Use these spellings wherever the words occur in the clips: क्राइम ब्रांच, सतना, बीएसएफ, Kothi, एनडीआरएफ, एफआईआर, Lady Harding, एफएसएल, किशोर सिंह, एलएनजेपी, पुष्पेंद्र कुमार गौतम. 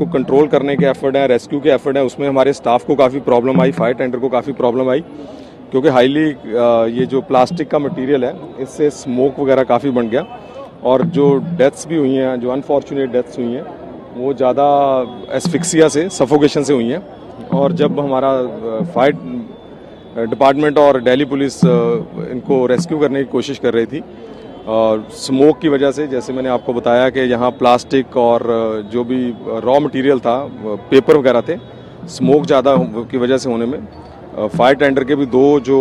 इसको कंट्रोल करने के एफर्ट हैं, रेस्क्यू के एफर्ट हैं, उसमें हमारे स्टाफ को काफ़ी प्रॉब्लम आई, फायर टेंडर को काफ़ी प्रॉब्लम आई, क्योंकि हाईली ये जो प्लास्टिक का मटेरियल है इससे स्मोक वगैरह काफ़ी बन गया और जो डेथ्स भी हुई हैं, जो अनफॉर्चुनेट डेथ्स हुई हैं वो ज़्यादा एस्फिक्सिया से, सफोकेशन से हुई हैं। और जब हमारा फायर डिपार्टमेंट और दिल्ली पुलिस इनको रेस्क्यू करने की कोशिश कर रही थी और स्मोक की वजह से, जैसे मैंने आपको बताया कि यहाँ प्लास्टिक और जो भी रॉ मटेरियल था, पेपर वगैरह थे, स्मोक ज़्यादा की वजह से होने में फायर टेंडर के भी दो जो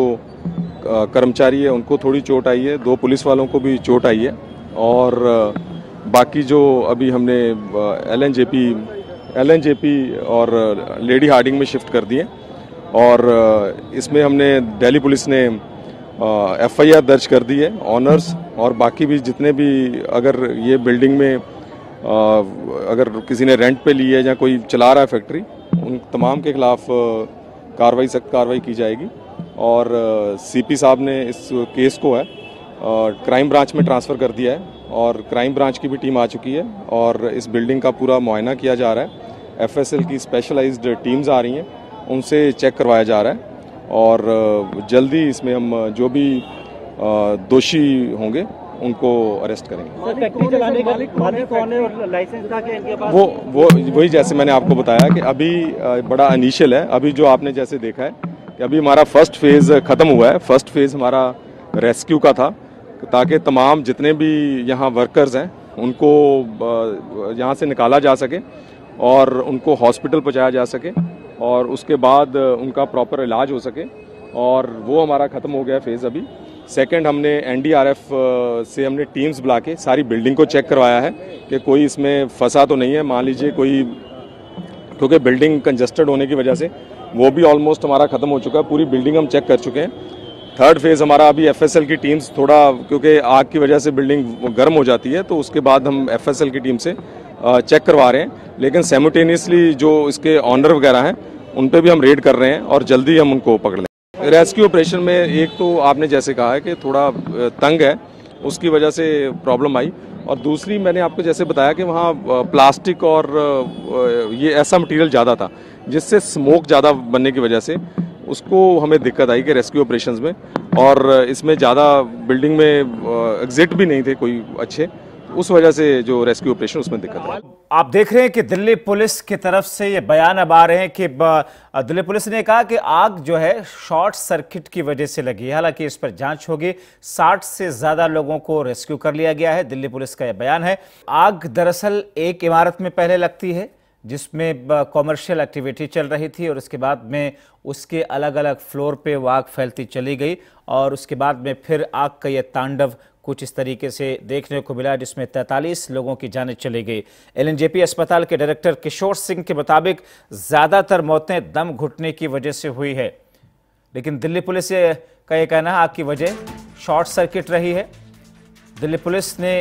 कर्मचारी है उनको थोड़ी चोट आई है, दो पुलिस वालों को भी चोट आई है और बाकी जो अभी हमने एलएनजेपी और लेडी हार्डिंग में शिफ्ट कर दिए। और इसमें हमने दिल्ली पुलिस ने एफआईआर दर्ज कर दी है ऑनर्स और बाकी भी जितने भी, अगर ये बिल्डिंग में अगर किसी ने रेंट पे ली है या कोई चला रहा है फैक्ट्री, उन तमाम के खिलाफ कार्रवाई, सख्त कार्रवाई की जाएगी। और सीपी साहब ने इस केस को है क्राइम ब्रांच में ट्रांसफ़र कर दिया है और क्राइम ब्रांच की भी टीम आ चुकी है और इस बिल्डिंग का पूरा मुआयना किया जा रहा है। एफएसएल की स्पेशलाइज्ड टीम्स आ रही हैं, उनसे चेक करवाया जा रहा है और जल्दी इसमें हम जो भी दोषी होंगे उनको अरेस्ट करेंगे। वही जैसे मैंने आपको बताया कि अभी बड़ा इनिशियल है, अभी जो आपने जैसे देखा है कि अभी हमारा फर्स्ट फेज़ ख़त्म हुआ है। फर्स्ट फेज़ हमारा रेस्क्यू का था ताकि तमाम जितने भी यहाँ वर्कर्स हैं उनको यहाँ से निकाला जा सके और उनको हॉस्पिटल पहुँचाया जा सके और उसके बाद उनका प्रॉपर इलाज हो सके और वो हमारा ख़त्म हो गया फेज़। अभी सेकंड हमने एनडीआरएफ से हमने टीम्स बुला के सारी बिल्डिंग को चेक करवाया है कि कोई इसमें फंसा तो नहीं है। मान लीजिए कोई, क्योंकि बिल्डिंग कंजस्टेड होने की वजह से वो भी ऑलमोस्ट हमारा ख़त्म हो चुका है, पूरी बिल्डिंग हम चेक कर चुके हैं। थर्ड फेज़ हमारा अभी एफएसएल की टीम्स, थोड़ा क्योंकि आग की वजह से बिल्डिंग गर्म हो जाती है तो उसके बाद हम एफएसएल की टीम से चेक करवा रहे हैं, लेकिन साइमल्टेनियसली जो इसके ऑनर वगैरह हैं उन पे भी हम रेड कर रहे हैं और जल्दी हम उनको पकड़ लेंगे। रेस्क्यू ऑपरेशन में एक तो आपने जैसे कहा है कि थोड़ा तंग है, उसकी वजह से प्रॉब्लम आई और दूसरी मैंने आपको जैसे बताया कि वहाँ प्लास्टिक और ये ऐसा मटीरियल ज़्यादा था जिससे स्मोक ज़्यादा बनने की वजह से उसको हमें दिक्कत आई कि रेस्क्यू ऑपरेशंस में। और इसमें ज़्यादा बिल्डिंग में एग्जिट भी नहीं थे कोई अच्छे, उस वजह से जो रेस्क्यू ऑपरेशन उसमें दिक्कत आई। आप देख रहे हैं कि दिल्ली पुलिस की तरफ से ये बयान अब आ रहे हैं कि दिल्ली पुलिस ने कहा कि आग जो है शॉर्ट सर्किट की वजह से लगी है, हालांकि इस पर जांच होगी। 60 से ज्यादा लोगों को रेस्क्यू कर लिया गया है, दिल्ली पुलिस का यह बयान है। आग दरअसल एक इमारत में पहले लगती है जिसमें कॉमर्शियल एक्टिविटी चल रही थी और उसके बाद में उसके अलग अलग फ्लोर पे आग फैलती चली गई और उसके बाद में फिर आग का यह तांडव कुछ इस तरीके से देखने को मिला जिसमें 43 लोगों की जानें चली गई। एलएनजेपी अस्पताल के डायरेक्टर किशोर सिंह के मुताबिक ज़्यादातर मौतें दम घुटने की वजह से हुई है, लेकिन दिल्ली पुलिस का यह कहना है आग की वजह शॉर्ट सर्किट रही है। दिल्ली पुलिस ने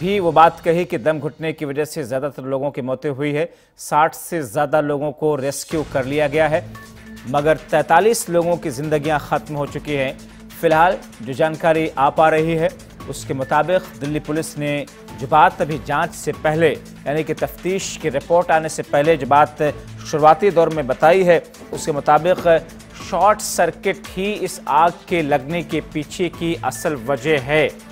भी वो बात कही कि दम घुटने की वजह से ज़्यादातर लोगों की मौतें हुई है। 60 से ज़्यादा लोगों को रेस्क्यू कर लिया गया है मगर 43 लोगों की ज़िंदगियां ख़त्म हो चुकी हैं। फिलहाल जो जानकारी आ पा रही है उसके मुताबिक दिल्ली पुलिस ने जो बात अभी जांच से पहले, यानी कि तफ्तीश की रिपोर्ट आने से पहले जो बात शुरुआती दौर में बताई है उसके मुताबिक शॉर्ट सर्किट ही इस आग के लगने के पीछे की असल वजह है।